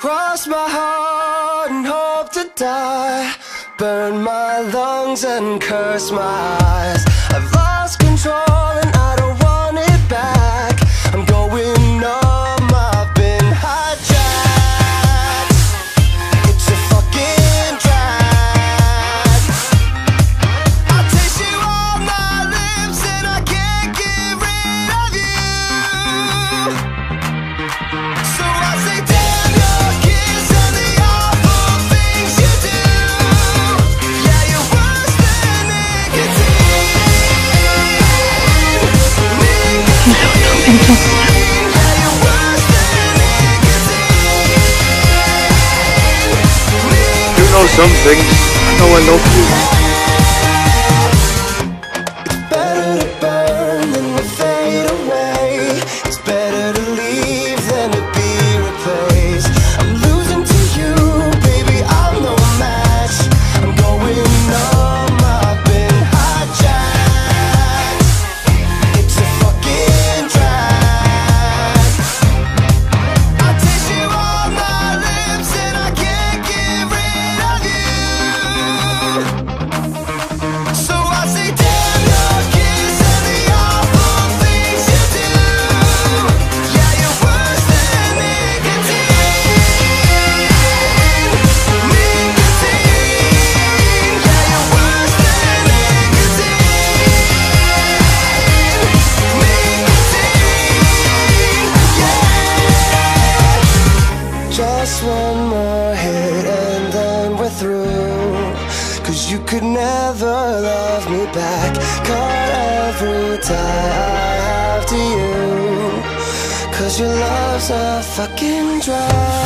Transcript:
Cross my heart and hope to die, burn my lungs and curse my eyes. I've lost control and I don't want it back. I'm going numb, I've been hijacked. It's a fucking drag. I'll taste you on my lips and I can't get rid of you. So I say damn your kiss and the awful things you do. Yeah, you're worse than nicotine. No, no, no, no. You know some things, I know I love you. It's better to burn than to fade away. It's better to leave than to be replaced. I'm losing to you, baby, I'm no match. I'm going numb, I've been hijacked. It's a fucking drag. I taste you on my lips and I can't get rid of you. So I say damn your kiss and the awful things you do. Yeah, you're worse than nicotine. Nicotine. Yeah, you're worse than nicotine. Nicotine. Yeah. Just one more hit and then we're through. Cause you could never love me back. Cut every tie I have to you. Cause your love's a fucking drag.